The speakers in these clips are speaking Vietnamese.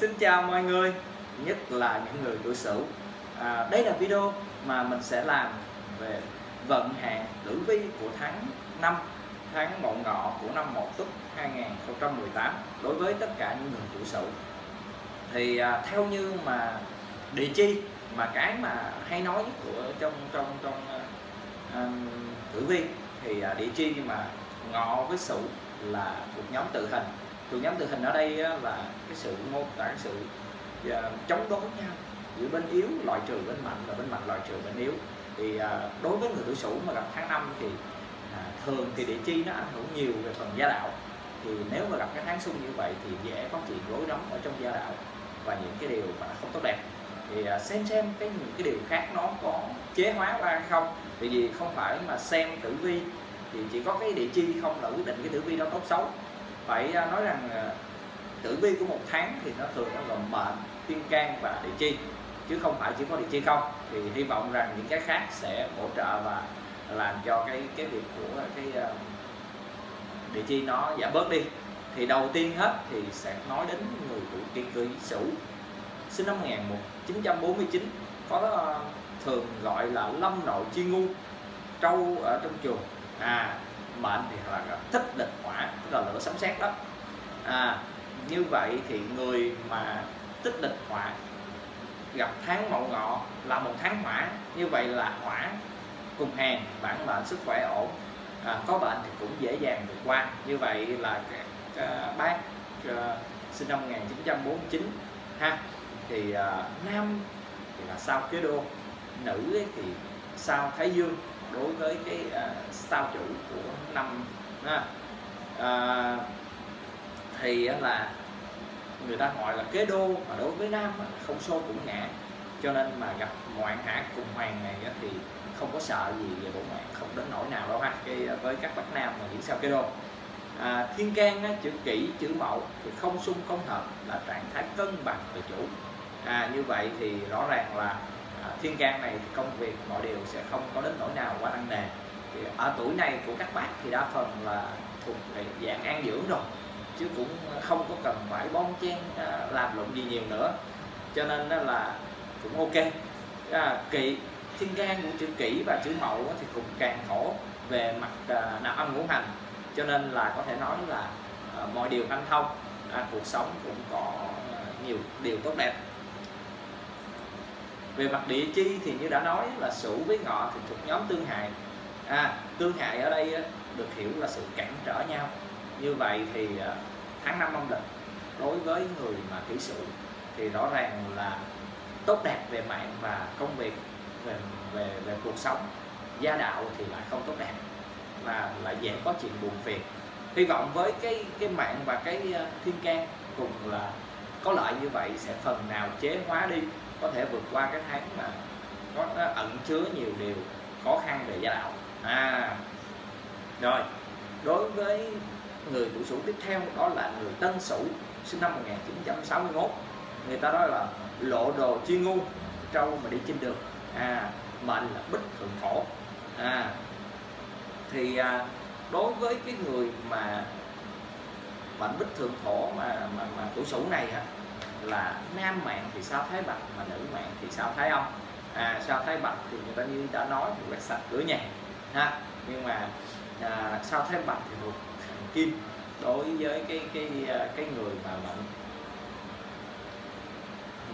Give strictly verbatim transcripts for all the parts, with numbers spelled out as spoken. Xin chào mọi người, nhất là những người tuổi Sửu. à, Đây là video mà mình sẽ làm về vận hạn tử vi của tháng năm, tháng Mậu Ngọ của năm Mậu Tuất hai nghìn không trăm mười tám đối với tất cả những người tuổi Sửu. Thì à, theo như mà địa chi mà cái mà hay nói nhất của trong trong trong à, tử vi thì à, địa chi mà Ngọ với Sửu là thuộc nhóm tự hình. Thuộc nhóm tự hình ở đây là cái sự mô tả cái sự chống đối nhau giữa bên yếu loại trừ bên mạnh và bên mạnh loại trừ bên yếu. Thì đối với người tuổi Sửu mà gặp tháng năm thì thường thì địa chi nó ảnh hưởng nhiều về phần gia đạo, thì nếu mà gặp cái tháng xung như vậy thì dễ có chuyện rối rắm ở trong gia đạo và những cái điều mà không tốt đẹp. Thì xem xem cái những cái điều khác nó có chế hóa ra hay không, tại vì không phải mà xem tử vi thì chỉ có cái địa chi không là quyết định cái tử vi đó tốt xấu. Phải nói rằng tử vi của một tháng thì nó thường nó gồm mệnh, thiên can và địa chi, chứ không phải chỉ có địa chi không. Thì hy vọng rằng những cái khác sẽ hỗ trợ và làm cho cái cái việc của cái địa chi nó giảm bớt đi. Thì đầu tiên hết thì sẽ nói đến người tuổi Kỷ Sửu sinh năm một nghìn chín trăm bốn mươi chín, có thường gọi là lâm nội chi ngu, trâu ở trong chuồng. À, mệnh thì là thích địch hỏa, tức là lửa sấm sét đó. À, như vậy thì người mà tích địch hỏa gặp tháng Mậu Ngọ là một tháng hỏa, như vậy là hỏa cùng hàng, bản mệnh sức khỏe ổn, à, có bệnh thì cũng dễ dàng vượt qua. Như vậy là các uh, bác uh, sinh năm một nghìn chín trăm bốn mươi chín ha, thì uh, nam thì là sao Kế Đô, nữ ấy thì sao Thái Dương đối với cái uh, sao chủ của năm. À, thì là người ta gọi là Kế Đô mà đối với nam không xô cũng ngã, cho nên mà gặp ngoạn hạ cùng hoàng này thì không có sợ gì về bổ ngoạn, không đến nỗi nào đâu ha, cái với các bác nam mà những sao Kế Đô. À, thiên can chữ Kỷ chữ Mậu thì không xung không hợp, là trạng thái cân bằng về chủ. À, như vậy thì rõ ràng là thiên can này thì công việc mọi điều sẽ không có đến nỗi nào quá nặng nề. Thì ở tuổi này của các bác thì đa phần là thuộc về dạng an dưỡng rồi, chứ cũng không có cần phải bon chen làm lụng gì nhiều nữa, cho nên là cũng ok. à, Kỷ, thiên can của chữ Kỷ và chữ Mậu thì cũng càng khổ về mặt nạp âm ngũ hành, cho nên là có thể nói là mọi điều hanh thông, à, cuộc sống cũng có nhiều điều tốt đẹp. Về mặt địa chi thì như đã nói là Sửu với Ngọ thì thuộc nhóm tương hại. À, tương hại ở đây được hiểu là sự cản trở nhau. Như vậy thì tháng năm âm lịch đối với người mà Kỷ Sửu thì rõ ràng là tốt đẹp về mạng và công việc, về, về, về cuộc sống. Gia đạo thì lại không tốt đẹp và lại dễ có chuyện buồn phiền. Hy vọng với cái, cái mạng và cái thiên can cùng là có lợi như vậy sẽ phần nào chế hóa đi, có thể vượt qua cái tháng mà có ẩn chứa nhiều điều khó khăn về gia đạo. À, rồi đối với người tuổi Sửu tiếp theo đó là người Tân Sửu sinh năm một nghìn chín trăm sáu mươi mốt, người ta nói là lộ đồ chi ngu, trâu mà đi trên đường. À, mệnh là Bích Thượng Thổ. À, thì à, đối với cái người mà mệnh Bích Thượng Thổ mà mà, mà tuổi Sửu này hả, là nam mạng thì sao Thái Bạch mà nữ mạng thì sao Thái Âm. À, sao Thái Bạch thì người ta như đã nói thì quét sạch cửa nhà ha, nhưng mà à, sao Thái Bạch thì thuộc hành kim đối với cái cái cái người mà mệnh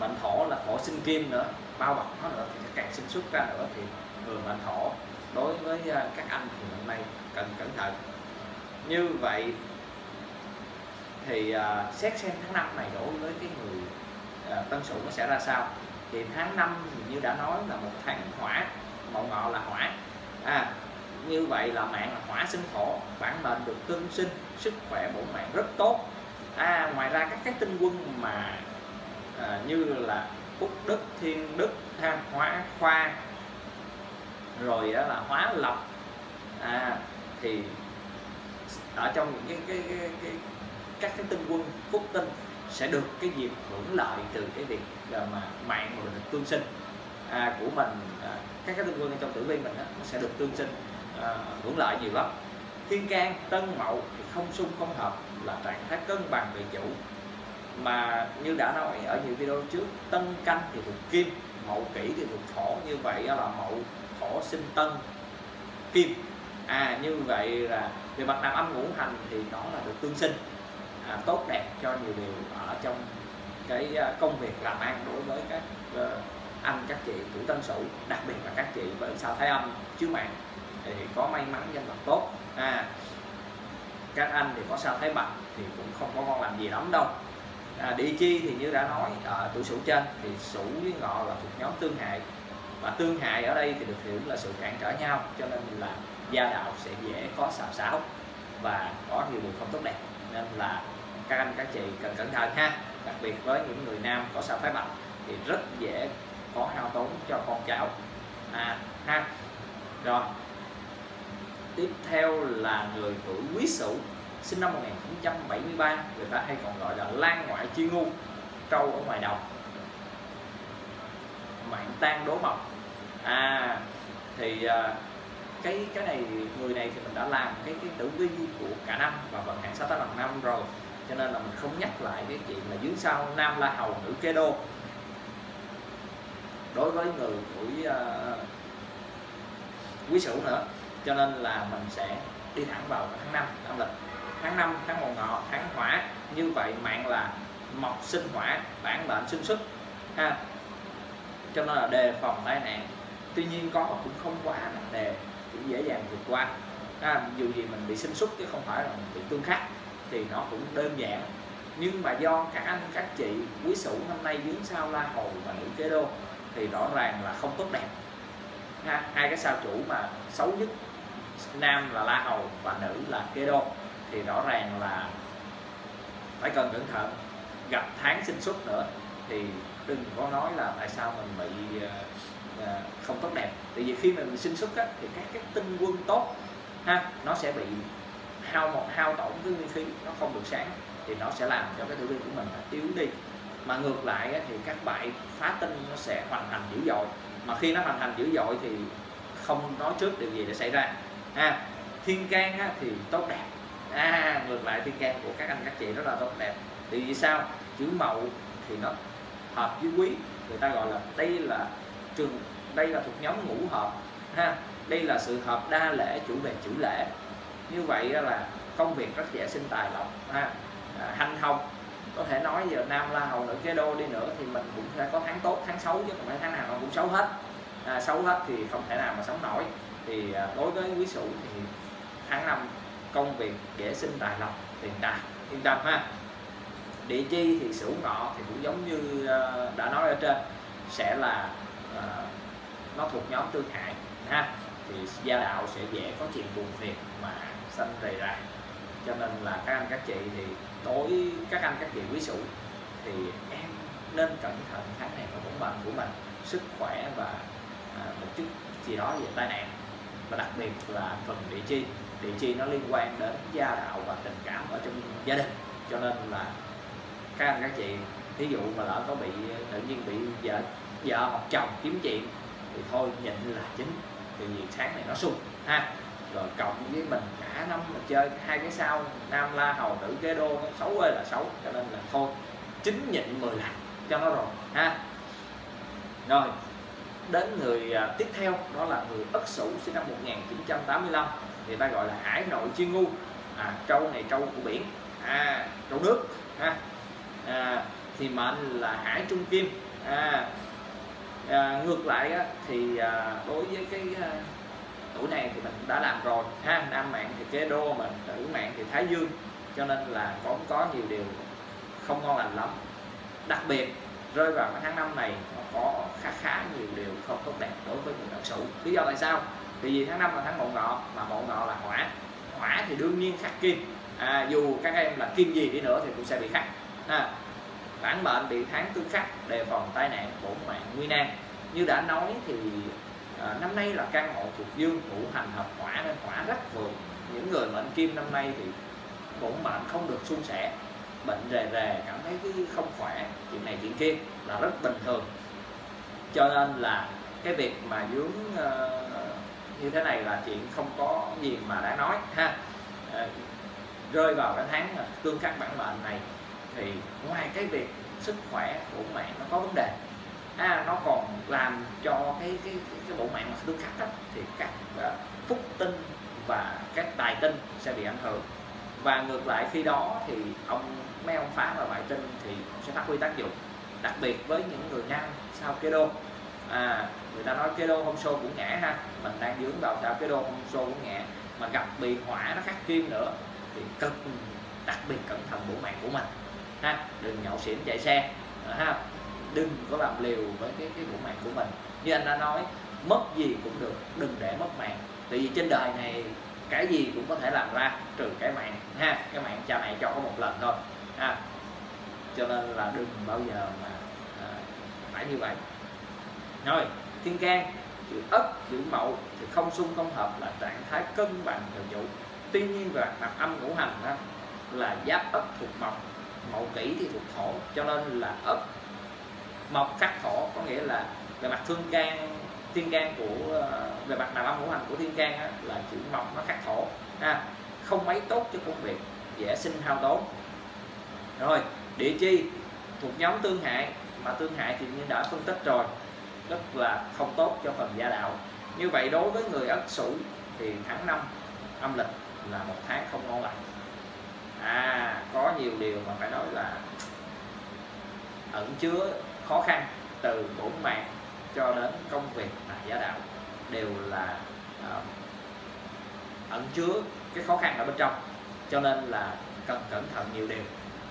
mệnh Thổ là Thổ sinh kim nữa, bao bọc nó nữa thì càng sinh xuất ra nữa. Thì người mệnh Thổ đối với các anh thì hôm nay cần cẩn thận. Như vậy thì à, xét xem tháng năm này đối với cái người à, Tân Sửu nó sẽ ra sao. Thì tháng năm thì như đã nói là một tháng hỏa, Mậu Ngọ là hỏa. À, như vậy là mạng là hỏa sinh Thổ, bản mệnh được tương sinh, sức khỏe bổ mạng rất tốt. À, ngoài ra các cái tinh quân mà à, như là Phúc Đức, Thiên Đức, ha, Hóa Khoa, rồi đó là Hóa Lộc. À, thì ở trong những cái, cái, cái, cái các cái tinh quân phúc tinh sẽ được cái việc hưởng lợi từ cái việc mà mạng người được tương sinh à, của mình. À, các cái tinh quân trong tử vi mình đó, nó sẽ được tương sinh à, hưởng lợi nhiều lắm. Thiên can Tân Mậu thì không xung không hợp, là trạng thái cân bằng về chủ. mà như đã nói ở nhiều video trước, Tân Canh thì thuộc Kim, Mậu Kỷ thì thuộc Thổ, như vậy đó là Mậu Thổ sinh Tân Kim. À như vậy là về mặt nam âm ngũ hành thì nó là được tương sinh, à, tốt đẹp cho nhiều điều ở trong cái công việc làm ăn đối với các anh các chị tuổi Tân Sửu, đặc biệt là các chị với sao Thái Âm chiếu mạng thì có may mắn danh vọng tốt. À, các anh thì có sao Thái Bạch thì cũng không có ngon lành gì lắm đâu. À, địa chi thì như đã nói ở tuổi Sửu trên thì Sửu với Ngọ là thuộc nhóm tương hại, và tương hại ở đây thì được hiểu là sự cản trở nhau, cho nên là gia đạo sẽ dễ có xào xáo và có nhiều điều không tốt đẹp, nên là các anh các chị cần cẩn thận ha, đặc biệt với những người nam có sao Thái Bạch thì rất dễ có hao tốn cho con cháu, à ha. Rồi tiếp theo là người tuổi Quý Sửu sinh năm một nghìn chín trăm bảy mươi ba, người ta hay còn gọi là Lan Ngoại Chi Ngu, trâu ở ngoài đồng, mạng tan đố mộc. À thì cái cái này người này thì mình đã làm cái cái tử vi của cả năm và vận hạn sáu tám bằng năm rồi, cho nên là mình không nhắc lại cái chuyện là dưới sau nam la hầu nữ kế đô. Đối với người tuổi uh, Quý Sửu nữa, cho nên là mình sẽ đi thẳng vào tháng năm âm lịch, tháng năm, tháng mồng ngọ, tháng hỏa. Như vậy mạng là mộc sinh hỏa, bản mệnh sinh xuất ha, cho nên là đề phòng tai nạn. Tuy nhiên có cũng không quá nặng nề, cũng dễ dàng vượt qua. À, dù gì mình bị sinh xuất chứ không phải là mình bị tương khắc thì nó cũng đơn giản. Nhưng mà do các anh các chị Quý Sửu năm nay vướng sao La Hầu và nữ Kế Đô thì rõ ràng là không tốt đẹp ha. Hai cái sao chủ mà xấu nhất, nam là La Hầu và nữ là Kế Đô, thì rõ ràng là phải cần cẩn thận. Gặp tháng sinh xuất nữa thì đừng có nói là tại sao mình bị uh, không tốt đẹp, tại vì khi mình sinh xuất á, thì các cái tinh quân tốt ha, nó sẽ bị hao một hao tổn cái nguyên khí, nó không được sáng thì nó sẽ làm cho cái tử vi của mình yếu đi. Mà ngược lại á, thì các bại phá tinh nó sẽ hoành hành dữ dội, mà khi nó hoành hành dữ dội thì không nói trước điều gì để xảy ra. À, thiên can á, thì tốt đẹp. À, ngược lại thiên can của các anh các chị rất là tốt đẹp. Thì vì sao? Chữ Mậu thì nó hợp với Quý, người ta gọi là đây là trường, đây là thuộc nhóm ngũ hợp ha, đây là sự hợp đa lễ, chủ về chữ lễ. Như vậy là công việc rất dễ sinh tài lộc ha, à, hanh thông. Có thể nói giờ nam la hầu nữ Kế Đô đi nữa thì mình cũng sẽ có tháng tốt tháng xấu, chứ không phải tháng nào nó cũng xấu hết. À, xấu hết thì không thể nào mà sống nổi. Thì à, đối với Quý Sửu thì tháng năm công việc dễ sinh tài lộc, tiền tài yên tâm ha. Địa chi thì Sửu Ngọ thì cũng giống như đã nói ở trên, sẽ là uh, nó thuộc nhóm tương hại ha, thì gia đạo sẽ dễ có chuyện buồn phiền mà sanh rầy rạc, cho nên là các anh các chị thì đối các anh các chị Quý Sửu thì em nên cẩn thận tháng này vào bổn mệnh của mình, sức khỏe và uh, một chút gì đó về tai nạn, và đặc biệt là phần địa chi. Địa chi nó liên quan đến gia đạo và tình cảm ở trong gia đình, cho nên là các anh các chị ví dụ mà lỡ có bị tự nhiên bị vợ vợ hoặc chồng kiếm chuyện thì thôi nhịn là chính, vì tháng này nó sung ha. Rồi cộng với mình cả năm mình chơi hai cái sao nam la hầu nữ Kế Đô, nó xấu ơi là xấu, cho nên là thôi chín nhịn mười lần cho nó rồi ha. Rồi đến người tiếp theo đó là người Ất Sửu sinh năm một nghìn chín trăm tám mươi lăm, thì ta gọi là Hải Nội Chi Ngu. À, trâu này trâu của biển, à trâu nước ha. À, thì mệnh là Hải Trung Kim. À, à, ngược lại á, thì à, đối với cái à, tuổi này thì mình đã làm rồi ha. Nam mạng thì Kế Đô, mình nữ mạng thì Thái Dương, cho nên là cũng có nhiều điều không ngon lành lắm. Đặc biệt rơi vào tháng năm này nó có khá khá nhiều điều không tốt đẹp đối với người Ất Sửu. Lý do tại sao? Tại vì tháng năm là tháng Mậu Ngọ, mà Mậu Ngọ là hỏa, hỏa thì đương nhiên khắc kim. À, dù các em là kim gì đi nữa thì cũng sẽ bị khắc. À, bản mệnh bị tháng tương khắc, đề phòng tai nạn, bổn mạng nguy nan. Như đã nói thì à, năm nay là căn hộ thuộc dương, ngũ hành hợp hỏa nên hỏa rất vượng. Những người mệnh kim năm nay thì bổn mệnh không được suôn sẻ, bệnh rề rề, cảm thấy cái không khỏe, chuyện này chuyện kia là rất bình thường. Cho nên là cái việc mà vướng à, như thế này là chuyện không có gì mà đã nói ha. À, rơi vào cái tháng tương khắc bản mệnh này thì ngoài cái việc sức khỏe của bạn nó có vấn đề, à, nó còn làm cho cái cái cái, cái bộ mạng mà tương khắc đó, thì các uh, phúc tinh và các tài tinh sẽ bị ảnh hưởng, và ngược lại khi đó thì ông mấy ông phá và bại tinh thì sẽ phát huy tác dụng, đặc biệt với những người nam sao Kê Đô. À, người ta nói Kê Đô không xô cũng ngã ha, mình đang dướng vào sao Kê Đô không xô cũng ngã, mà gặp bị hỏa nó khắc kim nữa thì cực đặc biệt cẩn thận bộ mạng của mình ha, đừng nhậu xỉn chạy xe ha, đừng có làm liều với cái cái bộ mạng của mình. Như anh đã nói, mất gì cũng được, đừng để mất mạng, tại vì trên đời này cái gì cũng có thể làm ra trừ cái mạng ha, cái mạng cha mẹ cho có một lần thôi ha, cho nên là đừng bao giờ mà à, phải như vậy. Rồi thiên can chữ Ất chữ Mậu thì không xung không hợp, là trạng thái cân bằng đều chủ. Tuy nhiên về mặt âm ngũ hành đó, là giáp Ất thuộc mộc, Mậu kỷ thì thuộc thổ, cho nên là Ất mộc khắc thổ, có nghĩa là về mặt thương can, thiên can của về mặt nào âm ngũ hành của thiên can đó, là chữ mộc nó khắc thổ ha, không mấy tốt cho công việc, dễ sinh hao tốn. Rồi địa chi thuộc nhóm tương hại, mà tương hại thì như đã phân tích rồi, rất là không tốt cho phần gia đạo. Như vậy đối với người Ất Sửu thì tháng năm âm lịch là một tháng không ngon lành, à, có nhiều điều mà phải nói là ẩn chứa khó khăn, từ bổn mạng cho đến công việc và gia đạo đều là uh, ẩn chứa cái khó khăn ở bên trong, cho nên là cần cẩn thận nhiều điều,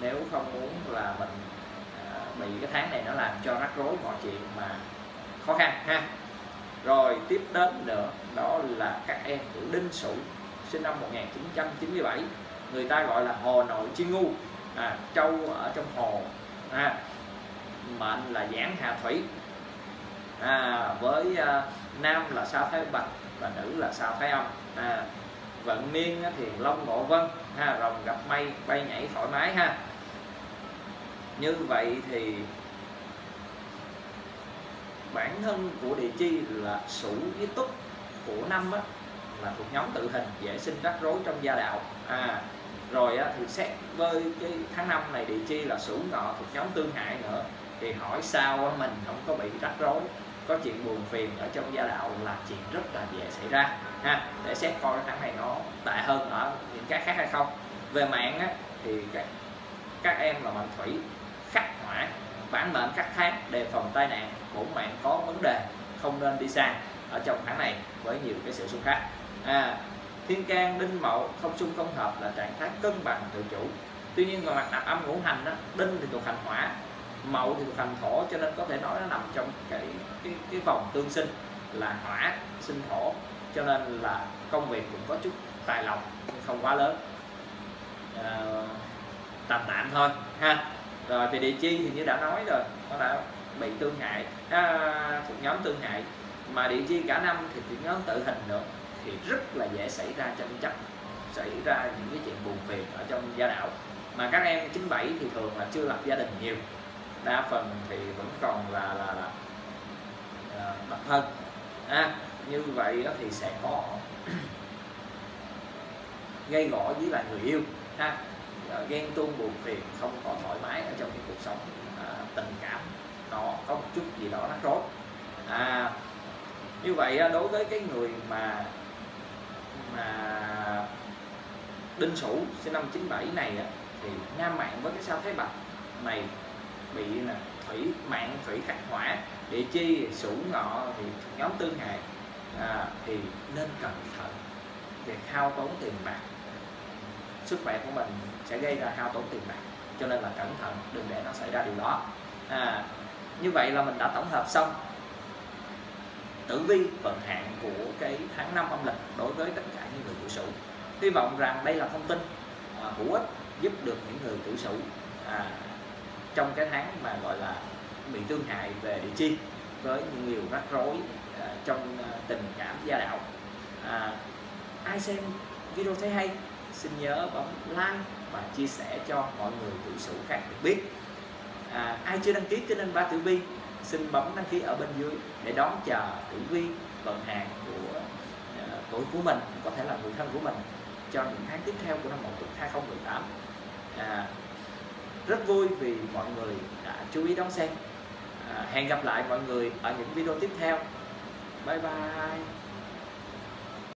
nếu không muốn là mình uh, bị cái tháng này nó làm cho rắc rối mọi chuyện mà khó khăn ha. Rồi tiếp đến nữa đó là các em của Đinh Sửu sinh năm một nghìn chín trăm chín mươi bảy, người ta gọi là hồ nội chi ngu, à, trâu ở trong hồ à, mệnh là giảng hà thủy, à, với à, nam là sao thái bạch và nữ là sao thái âm, à, vận niên thì long ngộ vân ha, rồng gặp mây bay nhảy thoải mái ha. Như vậy thì bản thân của địa chi là Sửu với Túc của năm á, là thuộc nhóm tự hình, dễ sinh rắc rối trong gia đạo, à, rồi á, thì xét với cái tháng năm này địa chi là Sửu Ngọ thuộc nhóm tương hại nữa, thì hỏi sao mình không có bị rắc rối, có chuyện buồn phiền ở trong gia đạo là chuyện rất là dễ xảy ra ha. Để xét coi tháng này nó tệ hơn ở những cái khác hay không. Về mạng á, thì các, các em là mệnh thủy khắc hỏa, bản mệnh khắc tháng, đề phòng tai nạn, bổn mạng có vấn đề, không nên đi xa ở trong tháng này với nhiều cái sự xung khắc. À, thiên can Đinh Mậu không xung không hợp, là trạng thái cân bằng tự chủ. Tuy nhiên ngoài mặt nạp âm ngũ hành đó, Đinh thì thuộc hành hỏa, Mậu thì thuộc hành thổ, cho nên có thể nói nó nằm trong cái cái, cái vòng tương sinh là hỏa sinh thổ, cho nên là công việc cũng có chút tài lộc nhưng không quá lớn, à, tạm tạm thôi ha. Rồi về địa chi thì như đã nói rồi, nó đã bị tương hại, à, thuộc nhóm tương hại, mà địa chi cả năm thì thuộc nhóm tự hình nữa, thì rất là dễ xảy ra tranh chấp, xảy ra những cái chuyện buồn phiền ở trong gia đạo. Mà các em chín bảy thì thường là chưa lập gia đình nhiều, đa phần thì vẫn còn là là, là, là độc thân, à, như vậy đó thì sẽ có gây gổ với lại người yêu ha, ghen tuông buồn phiền, không có thoải mái ở trong cái cuộc sống, à, tình cảm nó có một chút gì đó rắc rối. À, như vậy đối với cái người mà mà Đinh Sửu sinh năm chín bảy này thì nam mạng với cái sao Thái Bạch này bị là thủy mạng thủy khắc hỏa, địa chi Sửu Ngọ thì nhóm tương hại, à, thì nên cẩn thận việc hao tốn tiền bạc, sức khỏe của mình sẽ gây ra hao tốn tiền bạc, cho nên là cẩn thận đừng để nó xảy ra điều đó. À, như vậy là mình đã tổng hợp xong tử vi vận hạn của cái tháng năm âm lịch đối với tất cả những người tuổi Sửu. Hy vọng rằng đây là thông tin à, hữu ích giúp được những người tuổi Sửu à, trong cái tháng mà gọi là bị tương hại về địa chi với nhiều rắc rối à, trong à, tình cảm gia đạo. À, ai xem video thấy hay xin nhớ bấm like và chia sẻ cho mọi người tuổi Sửu khác được biết. À, ai chưa đăng ký kênh Anh Ba Tử Vi xin bấm đăng ký ở bên dưới để đón chờ tử vi vận hạn của uh, tuổi của mình, có thể là người thân của mình, cho những tháng tiếp theo của năm hai không một tám. À, rất vui vì mọi người đã chú ý đón xem. À, hẹn gặp lại mọi người ở những video tiếp theo. Bye bye.